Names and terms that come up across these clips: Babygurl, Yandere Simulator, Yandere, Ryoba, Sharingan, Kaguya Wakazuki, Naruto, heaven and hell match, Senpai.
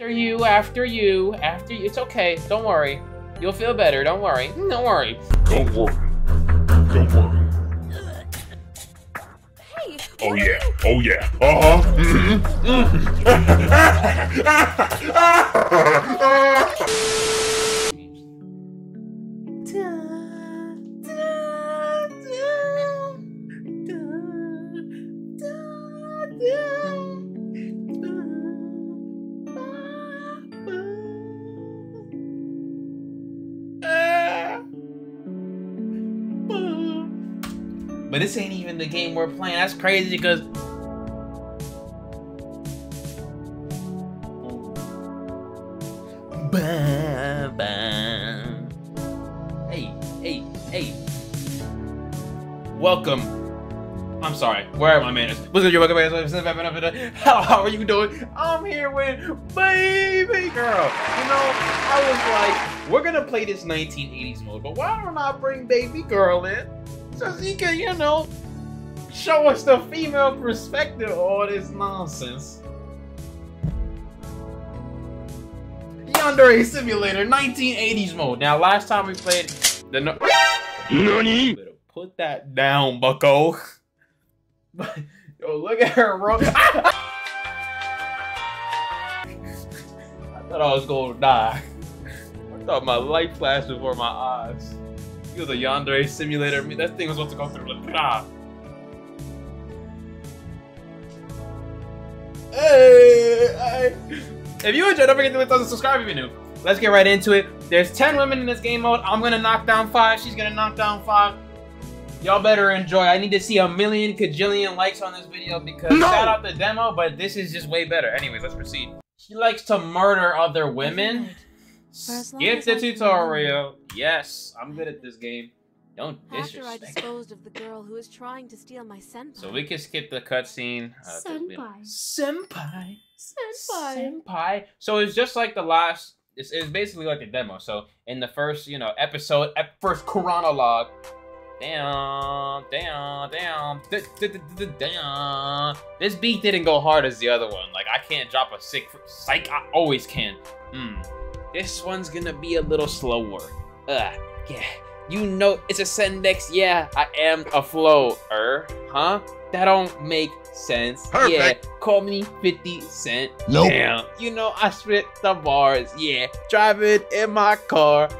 After you. It's okay. Don't worry. You'll feel better. Don't worry. Don't worry. Don't worry. Don't worry. Hey. Oh yeah. Oh yeah. Uh huh. Mm-hmm. Mm-hmm. But this ain't even the game we're playing. That's crazy because... Hey, hey, hey. Welcome. I'm sorry. Where are my manners? What's good? You're welcome. How are you doing? I'm here with Baby Girl. You know, I was like, we're going to play this 1980s mode, but why don't I bring Baby Girl in? So she can, you know, show us the female perspective of all this nonsense. Yandere Simulator 1980s mode. Now, last time we played the NANI? Put that down, bucko. Yo, look at her, bro. I thought I was gonna die. I thought my life flashed before my eyes. The Yandere Simulator, I mean, that thing was supposed to go through the blah. Hey, hey! If you enjoyed, don't forget to leave a subscribe if you're new. Let's get right into it. There's 10 women in this game mode. I'm gonna knock down 5. She's gonna knock down 5. Y'all better enjoy. I need to see a million kajillion likes on this video because shout out the demo, but this is just way better. Anyways, let's proceed. She likes to murder other women. Skip the tutorial. Yes, I'm good at this game. Don't disrespect. After I disposed of the girl who is trying to steal my senpai. So we can skip the cutscene. Senpai. So it's just like the last. It's basically like a demo. So in the first, you know, episode, first chronologue. Damn. This beat didn't go hard as the other one. Like I can't drop a psych. I always can. This one's gonna be a little slower. Yeah. You know, it's a sendex. Yeah, I am a flower. Huh? That don't make sense. Perfect. Yeah, call me 50 Cent. Nope. Damn. You know, I spit the bars. Yeah, driving in my car.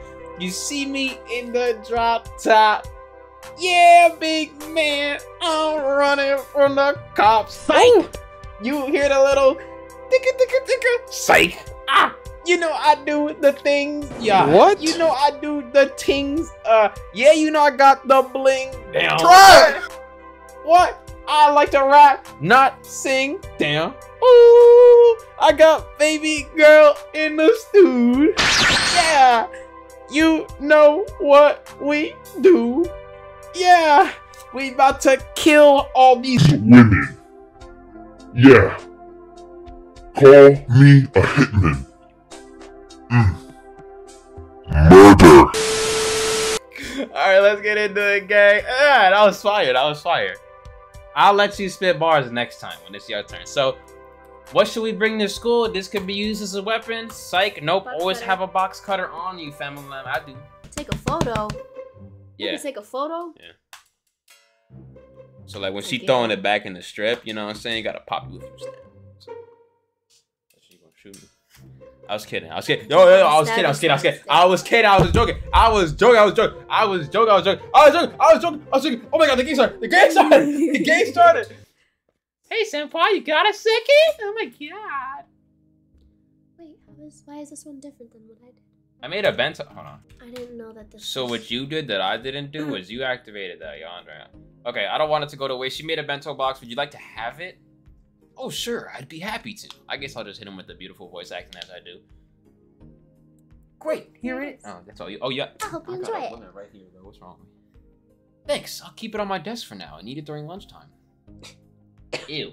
You see me in the drop top. Yeah, big man. I'm running from the cops. Psych. You hear the little ticka-ticka-ticka. Psych. Ah. You know I do the things, yeah. What? You know I do the things, yeah, you know I got the bling. Damn. Try. What? I like to rap, not sing. Damn. Ooh, I got baby girl in the stew. Yeah. You know what we do. Yeah. We about to kill all these women. Yeah. Call me a hitman. Murder. Alright, let's get into it, gang. That was fire. That was fire. I'll let you spit bars next time when it's your turn. So, what should we bring to school? This could be used as a weapon. Psych. Nope. Always have a box cutter on you, family. I do. Take a photo. Yeah. You take a photo? Yeah. So, like, when she's throwing it back in the strip, you know what I'm saying? You gotta pop you with so, she gonna shoot me. I was kidding. I was joking. Oh my god, the game started. The game started. Hey, senpai, you got a second? Oh my god. Wait, why is this one different than what I did? I made a bento. Hold on. I didn't know that this. So what you did that I didn't do was you activated that Yandere. Okay, I don't want it to go to waste. She made a bento box. Would you like to have it? Oh, sure, I'd be happy to. I guess I'll just hit him with the beautiful voice acting as I do. Great, here it is. Oh, that's all you. Oh, yeah. I hope you enjoy it. Right here, though. What's wrong? Thanks, I'll keep it on my desk for now. I need it during lunchtime. Ew.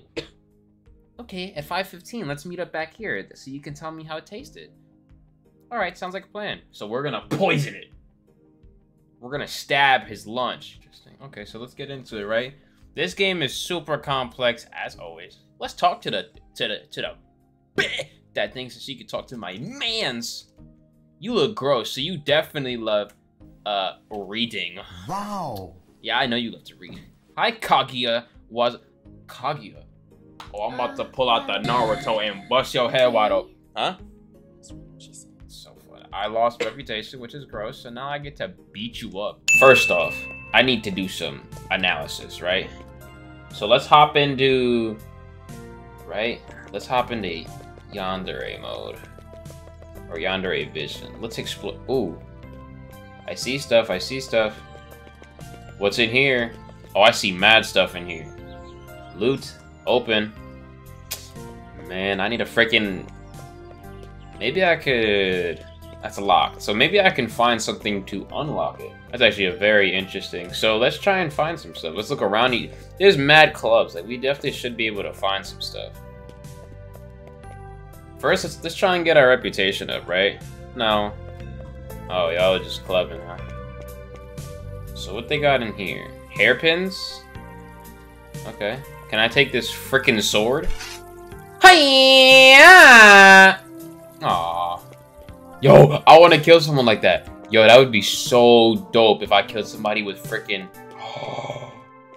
Okay, at 5:15, let's meet up back here so you can tell me how it tasted. All right, sounds like a plan. So we're gonna poison it. We're gonna stab his lunch. Interesting. Okay, so let's get into it, right? This game is super complex as always. Let's talk to the that thing so she could talk to my mans. You look gross, so you definitely love reading. Wow. Yeah, I know you love to read. Hi, Kaguya. Kaguya? Oh, I'm about to pull out the Naruto and bust your head wide open. Huh? So funny. I lost reputation, which is gross, so now I get to beat you up. First off, I need to do some analysis, right? So let's hop into... Right? Let's hop into Yandere mode. Or Yandere vision. Let's explore... Ooh. I see stuff, I see stuff. What's in here? Oh, I see mad stuff in here. Loot. Open. Man, I need a freaking... Maybe I could... That's locked. So maybe I can find something to unlock it. That's actually a very interesting... So let's try and find some stuff. Let's look around. There's mad clubs. Like, we definitely should be able to find some stuff. First, let's try and get our reputation up, right? No. Oh, y'all are just clubbing, huh? So what they got in here? Hairpins? Okay. Can I take this frickin' sword? Hi-ya! Aww. Yo, I wanna kill someone like that. Yo, that would be so dope if I killed somebody with frickin'... Oh,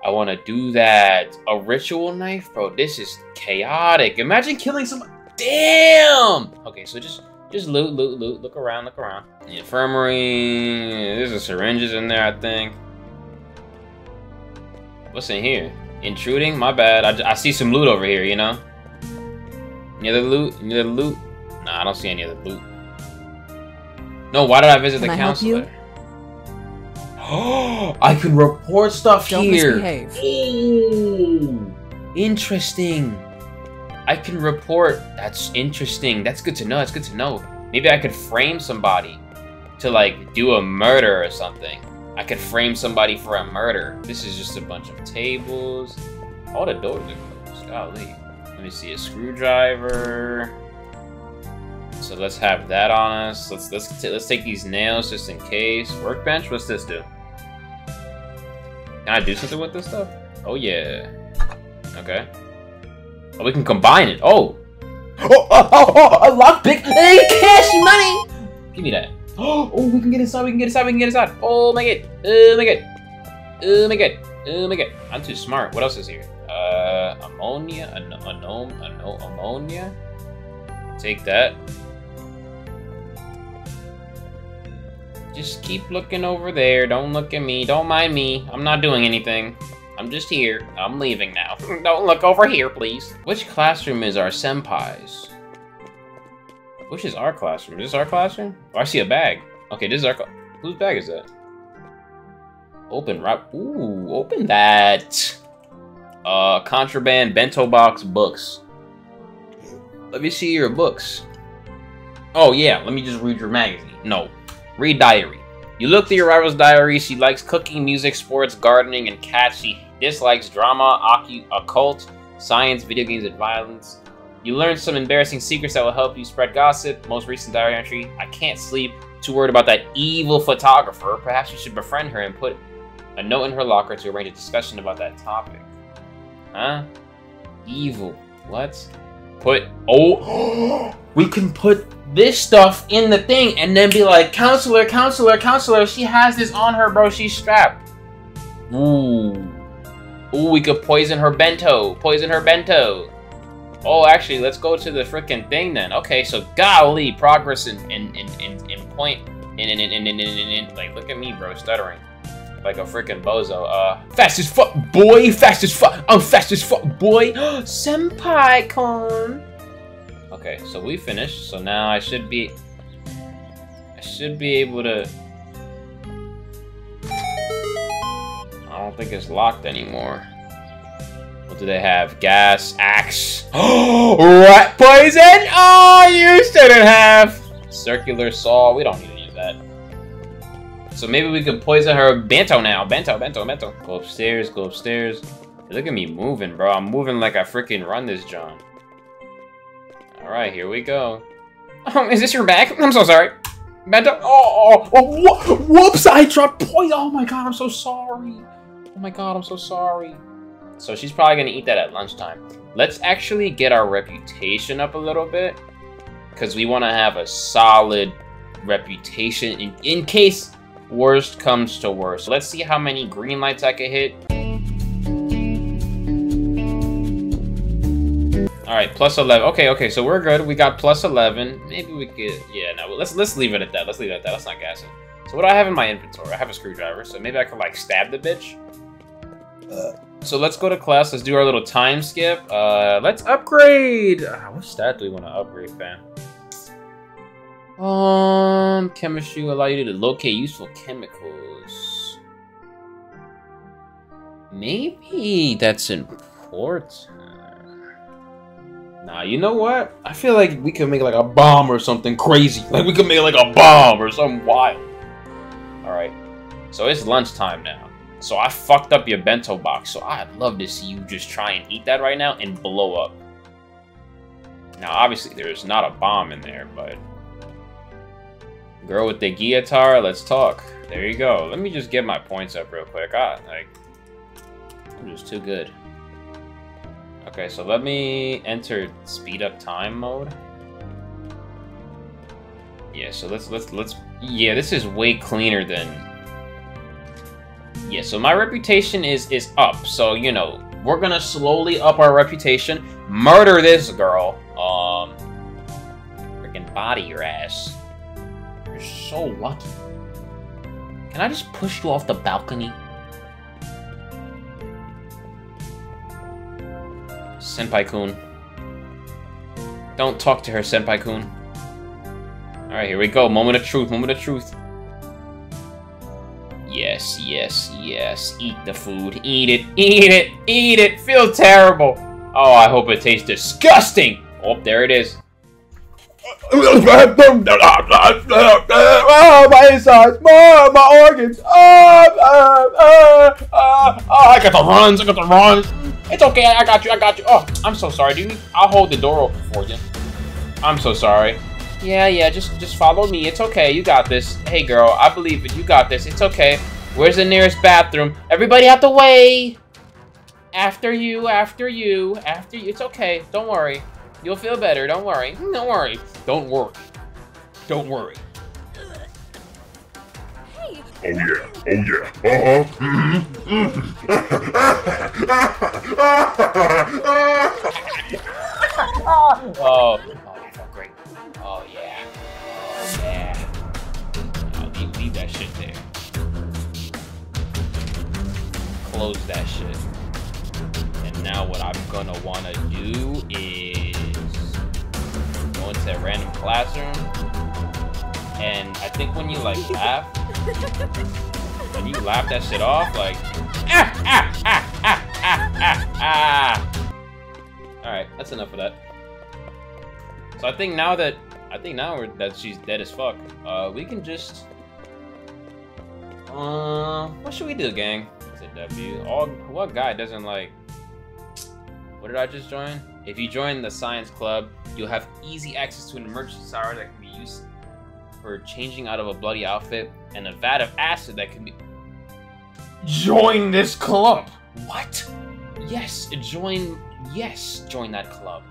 I wanna do that. A ritual knife? Bro, this is chaotic. Imagine killing someone... Damn! Okay, so just loot, loot, loot. Look around, look around. The infirmary... There's some syringes in there, I think. What's in here? Intruding? My bad. I see some loot over here, you know? Any other loot? Any other loot? Nah, I don't see any other loot. No, why did I visit the counselor? Oh, I can report stuff here. Don't misbehave. Oh, interesting. I can report. That's interesting. That's good to know. That's good to know. Maybe I could frame somebody to, like, do a murder or something. I could frame somebody for a murder. This is just a bunch of tables. All the doors are closed. Golly. Let me see, a screwdriver. So let's have that on us. Let's take these nails just in case. Workbench. What's this do? Can I do something with this stuff? Oh yeah. Okay. Oh, we can combine it. Oh. Oh! A lockpick. Hey, cash money. Give me that. Oh, we can get inside, we can get inside, we can get inside. Oh my god, oh my god, oh my god, oh my god. I'm too smart. What else is here? Ammonia, ammonia. Take that. Just keep looking over there. Don't look at me. Don't mind me. I'm not doing anything. I'm just here. I'm leaving now. Don't look over here, please. Which classroom is our senpai's? Which is our classroom? Is this our classroom? Oh, I see a bag. Okay, this is our Whose bag is that? Open, right? Ooh, open that. Contraband, bento box, books. Let me see your books. Oh, yeah, let me just read your magazine. No, read diary. You look through your rival's diary. She likes cooking, music, sports, gardening, and cats. She dislikes drama, occult, science, video games, and violence. You learn some embarrassing secrets that will help you spread gossip. Most recent diary entry, I can't sleep. Too worried about that evil photographer. Perhaps you should befriend her and put a note in her locker to arrange a discussion about that topic. Huh? Evil. What? Put... Oh! We can put this stuff in the thing and then be like, counselor, counselor, counselor. She has this on her, bro. She's strapped. Ooh. Ooh, we could poison her bento. Poison her bento. Oh, actually, let's go to the freaking thing then. Okay, so golly, progress in like, look at me, bro, stuttering like a freaking bozo. Fast as fuck, boy. Fast as fuck. I'm fast as fuck, boy. Senpai con. Okay, so we finished. So now I should be able to. I don't think it's locked anymore. What do they have? Gas, axe, rat poison? Oh, you shouldn't have! Circular saw, we don't need any of that. So maybe we could poison her bento now. Bento, bento, bento. Go upstairs, go upstairs. Hey, look at me moving, bro. I'm moving like I freaking run this John. Alright, here we go. Oh, is this your bag? I'm so sorry. Bento, oh, whoops, I dropped poison. Oh my god, I'm so sorry. Oh my god, I'm so sorry. So she's probably gonna eat that at lunchtime. Let's actually get our reputation up a little bit. because we want to have a solid reputation in case worst comes to worst. Let's see how many green lights I can hit. All right, plus 11. Okay, so we're good. We got plus 11. Maybe we could. Yeah, no. Let's leave it at that. Let's leave it at that. Let's not gas it. So what do I have in my inventory? I have a screwdriver, so maybe I could like stab the bitch. So let's go to class. Let's do our little time skip. Let's upgrade. What stat do we want to upgrade, fam? Chemistry will allow you to locate useful chemicals. Maybe that's important. Nah, you know what? I feel like we could make like a bomb or something crazy. Like we could make like a bomb or something wild. All right. So it's lunchtime now. So I fucked up your bento box. So I'd love to see you just try and eat that right now and blow up. Now, obviously, there's not a bomb in there, but... Girl with the guitar, let's talk. There you go. Let me just get my points up real quick. I'm just too good. Okay, so let me enter speed up time mode. Yeah, so let's yeah, this is way cleaner than... Yeah, so my reputation is up. So, you know, we're gonna slowly up our reputation. Murder this girl. Freaking body your ass. You're so lucky. Can I just push you off the balcony? Senpai-kun. Don't talk to her, Senpai-kun. Alright, here we go. Moment of truth, moment of truth. Yes, yes, yes. Eat the food. Eat it, eat it, eat it. Feel terrible. Oh, I hope it tastes disgusting. Oh, there it is. Oh, my insides. Oh, my organs. Oh, I got the runs. I got the runs. It's okay, I got you, I got you. Oh, I'm so sorry, dude. I'll hold the door open for you. I'm so sorry. Yeah, just follow me. It's okay, you got this. Hey, girl, I believe it. You got this. It's okay. Where's the nearest bathroom? Everybody out the way! After you, after you, after you. It's okay, don't worry. You'll feel better, don't worry. Don't worry. Don't worry. Don't worry. Oh yeah, oh yeah, Oh, you felt great. Oh yeah, oh yeah. Oh, leave that shit there. Close that shit. And now what I'm gonna wanna do is go into a random classroom. And I think when you like laugh, when you laugh that shit off, like, ah, ah, ah, ah, ah, ah, ah. All right, that's enough of that. So I think now that she's dead as fuck, we can just, what should we do, gang? It's a W. What guy doesn't like? What did I just join? If you join the science club, you'll have easy access to an emergency siren that can be used for changing out of a bloody outfit and a vat of acid that can be... Join this club! What? Yes, join... Yes, join that club.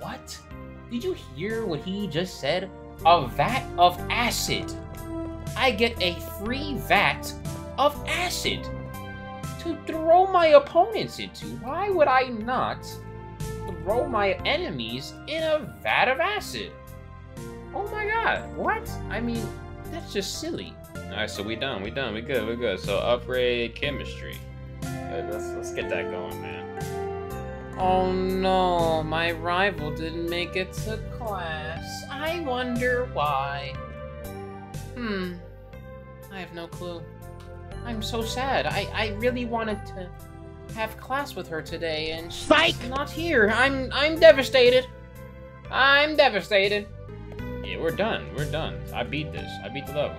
What? Did you hear what he just said? A vat of acid. I get a free vat of acid to throw my opponents into. Why would I not throw my enemies in a vat of acid? Oh my god, what? I mean, that's just silly. Alright, so we done, we good. So upgrade chemistry. Good, let's get that going, man. Oh no, my rival didn't make it to class. I wonder why. I have no clue. I'm so sad. I really wanted to have class with her today and she's not here. I'm devastated. I'm devastated. Yeah, we're done. I beat this. I beat the level.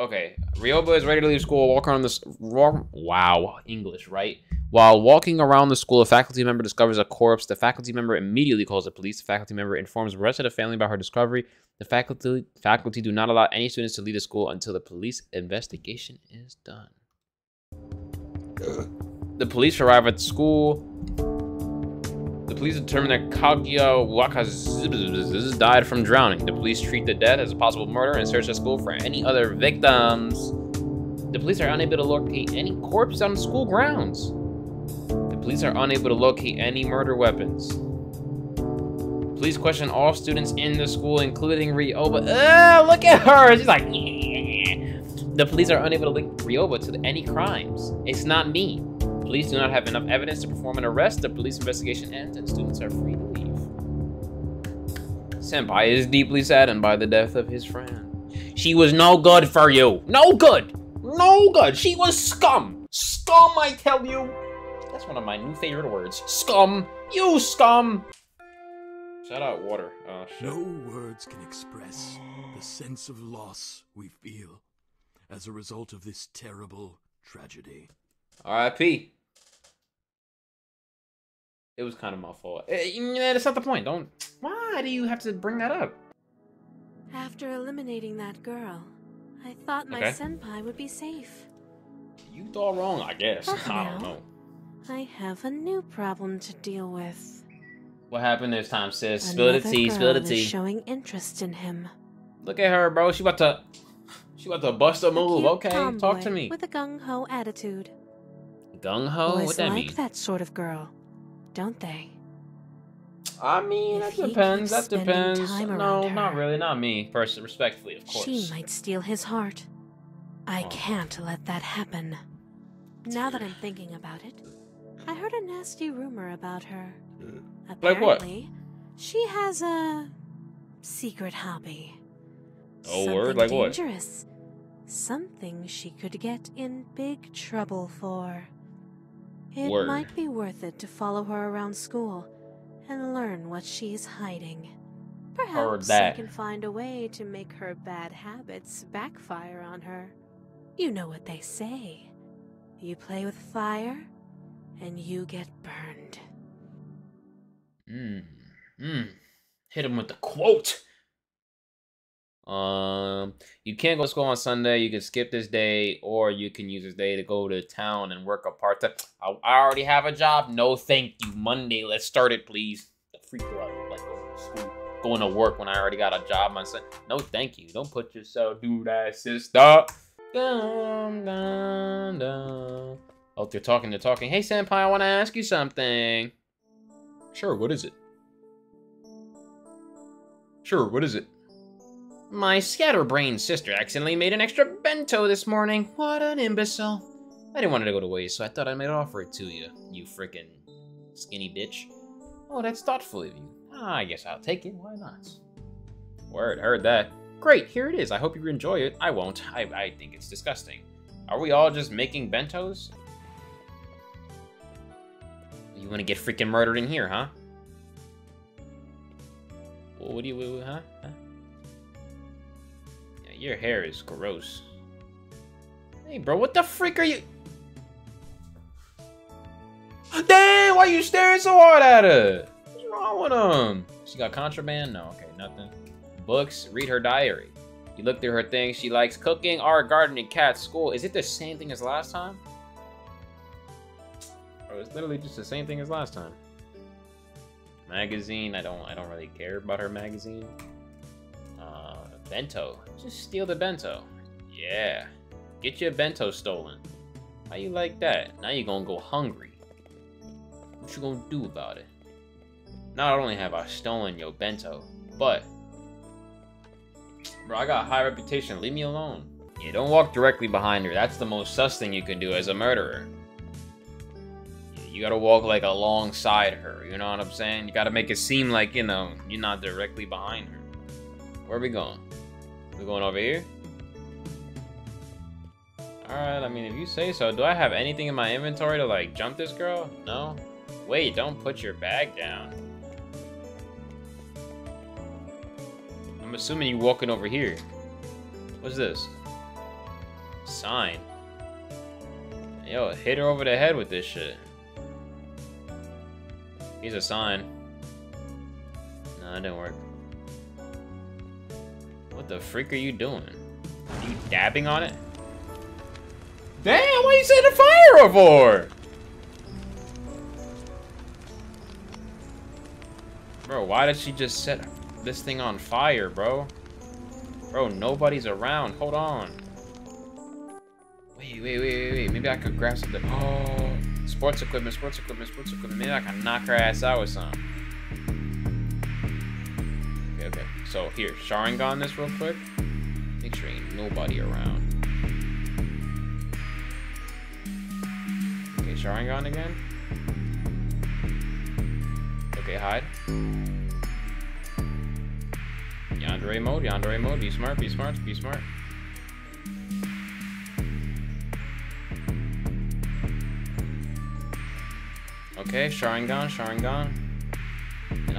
Okay, Ryoba is ready to leave school. Walk around this... Wow, English, right? While walking around the school, a faculty member discovers a corpse. The faculty member immediately calls the police. The faculty member informs the rest of the family about her discovery. The faculty do not allow any students to leave the school until the police investigation is done. The police arrive at the school. The police determine that Kaguya Wakazuki died from drowning. The police treat the death as a possible murder and search the school for any other victims. The police are unable to locate any corpse on the school grounds. The police are unable to locate any murder weapons. Police question all students in the school, including Ryoba. Look at her! She's like, yeah. The police are unable to link Ryoba to any crimes. It's not me. Police do not have enough evidence to perform an arrest. The police investigation ends and students are free to leave. Senpai is deeply saddened by the death of his friend. She was no good for you. No good. No good. She was scum. Scum, I tell you. That's one of my new favorite words. Scum. You scum. Shout out water. Oh, shit. No words can express the sense of loss we feel as a result of this terrible tragedy. R.I.P. It was kind of my fault. That's not the point. Don't. Why do you have to bring that up? After eliminating that girl, I thought my senpai would be safe. You thought wrong, I guess. But I don't know. I have a new problem to deal with. What happened this time, sis? Spill the tea. Spill the tea. Showing interest in him. Look at her, bro. She about to bust a move. Okay, talk to me. With a gung ho attitude. Gung ho? What that mean? Like that sort of girl, don't they? I mean, that depends. That depends. No, not really. Not me, personally, respectfully, of course. She might steal his heart. I can't let that happen. Now that I'm thinking about it, I heard a nasty rumor about her. Apparently, like what? She has a secret hobby. Oh, word? Like what? Dangerous. Something she could get in big trouble for. It might be worth it to follow her around school and learn what she's hiding. Perhaps I can find a way to make her bad habits backfire on her. You know what they say. You play with fire, and you get burned. Hit him with the quote. You can't go to school on Sunday. You can skip this day, or you can use this day to go to town and work a part-time. I already have a job. No, thank you. Monday, let's start it, please. The freak out, like going to school, going to work when I already got a job on Sunday. No, thank you. Don't put yourself through that, sister. Dum, dum, dum. Oh, they're talking. They're talking. Hey, senpai, I want to ask you something. Sure, what is it? Sure, what is it? My scatterbrained sister accidentally made an extra bento this morning. What an imbecile. I didn't want it to go to waste, so I thought I might offer it to you, you frickin' skinny bitch. Oh, that's thoughtful of you. I guess I'll take it, why not? Word, heard that. Great, here it is. I hope you enjoy it. I won't. I think it's disgusting. Are we all just making bentos? You want to get freaking murdered in here, huh? What do you, huh? Yeah, your hair is gross. Hey, bro, what the freak are you? Damn, why you staring so hard at her? What's wrong with him? She got contraband? No, okay, nothing. Books, read her diary. You look through her things. She likes cooking, art, gardening, cats, school. Is it the same thing as last time? It's literally just the same thing as last time. Magazine, I don't really care about her magazine. Bento. Just steal the bento. Yeah. Get your bento stolen. How you like that? Now you're gonna go hungry. What you gonna do about it? Not only have I stolen your bento, but bro, I got a high reputation. Leave me alone. Yeah, don't walk directly behind her. That's the most sus thing you can do as a murderer. You gotta walk like alongside her, you know what I'm saying? You gotta make it seem like, you know, you're not directly behind her. Where are we going? We going over here? Alright, I mean, if you say so. Do I have anything in my inventory to, like, jump this girl? No? Wait, don't put your bag down. I'm assuming you're walking over here. What's this? Sign. Yo, hit her over the head with this shit. Here's a sign. No, it didn't work. What the freak are you doing? Are you dabbing on it? Damn, why are you setting a fire for? Bro, why did she just set this thing on fire, bro? Bro, nobody's around. Hold on. Wait. Maybe I could grab something. Oh, sports equipment. Maybe I can knock her ass out with something. Okay. So here, Sharingan this real quick. Make sure ain't nobody around. Okay, Sharingan again. Okay, hide. Yandere mode. Be smart. Okay, Sharingan. And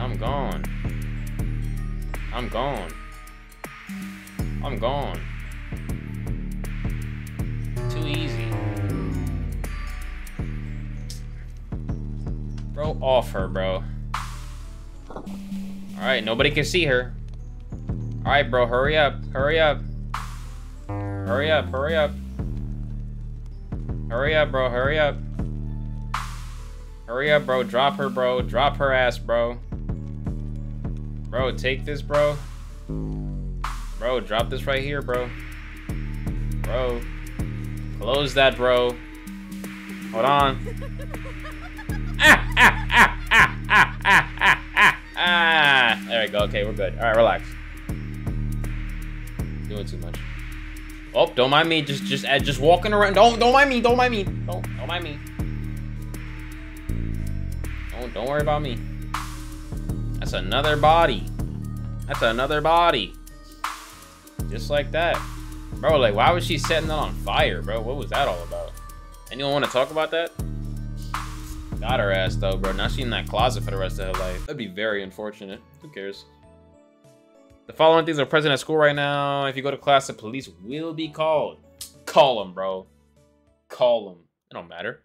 I'm gone. Too easy. Bro, off her, bro. Alright, nobody can see her. Alright, bro, hurry up, bro. Hurry up, bro. Drop her ass, bro. Bro, take this, bro. Bro, drop this right here, bro. Bro. Close that, bro. Hold on. Ah! There we go. Okay, we're good. Alright, relax. Doing too much. Oh, don't mind me. Just walking around. Don't mind me. Don't worry about me. That's another body. Just like that. Bro, like, why was she setting that on fire, bro? What was that all about? Anyone want to talk about that? Got her ass, though, bro. Now she's in that closet for the rest of her life. That'd be very unfortunate. Who cares? The following things are present at school right now. If you go to class, the police will be called. Call them, bro. Call them. It don't matter.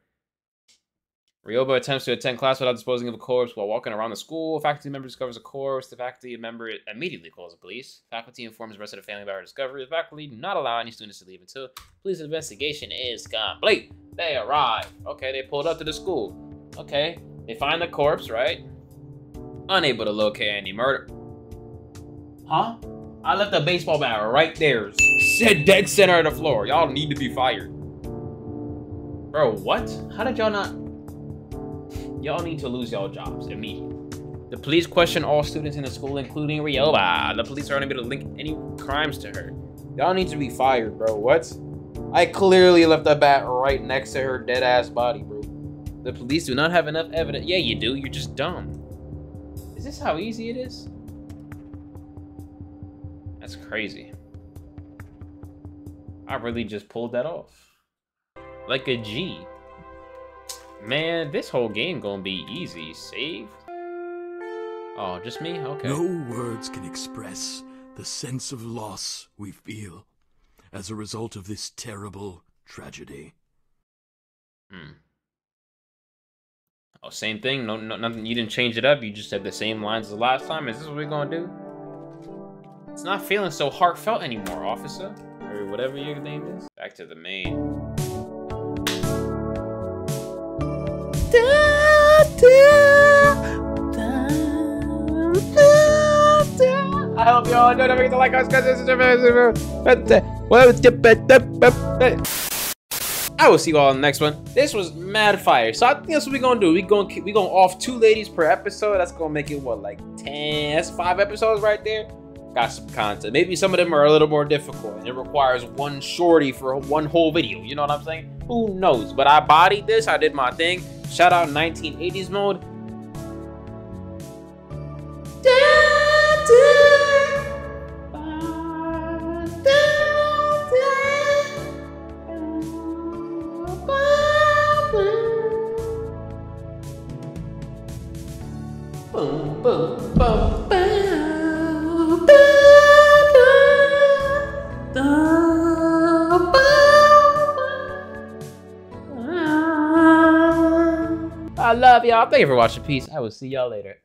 Ryoba attempts to attend class without disposing of a corpse while walking around the school. A faculty member discovers a corpse. The faculty member immediately calls the police. Faculty informs the rest of the family about her discovery. The faculty do not allow any students to leave until police investigation is complete. They arrive. Okay, they pulled up to the school. Okay, they find the corpse, right? Unable to locate any murder. Huh? I left a baseball bat right there. Said dead center of the floor. Y'all need to be fired. Bro, what? How did y'all not... Y'all need to lose y'all jobs immediately. The police question all students in the school, including Ryoba. The police are unable to link any crimes to her. Y'all need to be fired, bro. What? I clearly left a bat right next to her dead ass body, bro. The police do not have enough evidence. Yeah, you do. You're just dumb. Is this how easy it is? That's crazy. I really just pulled that off. Like a G. Man, this whole game gonna be easy. Save. Oh, just me? Okay. No words can express the sense of loss we feel as a result of this terrible tragedy. Hmm. Oh, same thing. No, nothing. You didn't change it up. You just said the same lines as the last time. Is this what we're gonna do? It's not feeling so heartfelt anymore, officer, or whatever your name is. Back to the main. I hope you all don't forget to like us, I will see you all in the next one. This was mad fire. So I think that's what we're gonna do. We're gonna off 2 ladies per episode. That's gonna make it what, like 10? That's 5 episodes right there. Got some content. Maybe some of them are a little more difficult and it requires 1 shorty for 1 whole video. You know what I'm saying? Who knows? But I bodied this. I did my thing. Shout out 1980s mode. Boom, boom, boom, boom. I love y'all. Thank you for watching. Peace. I will see y'all later.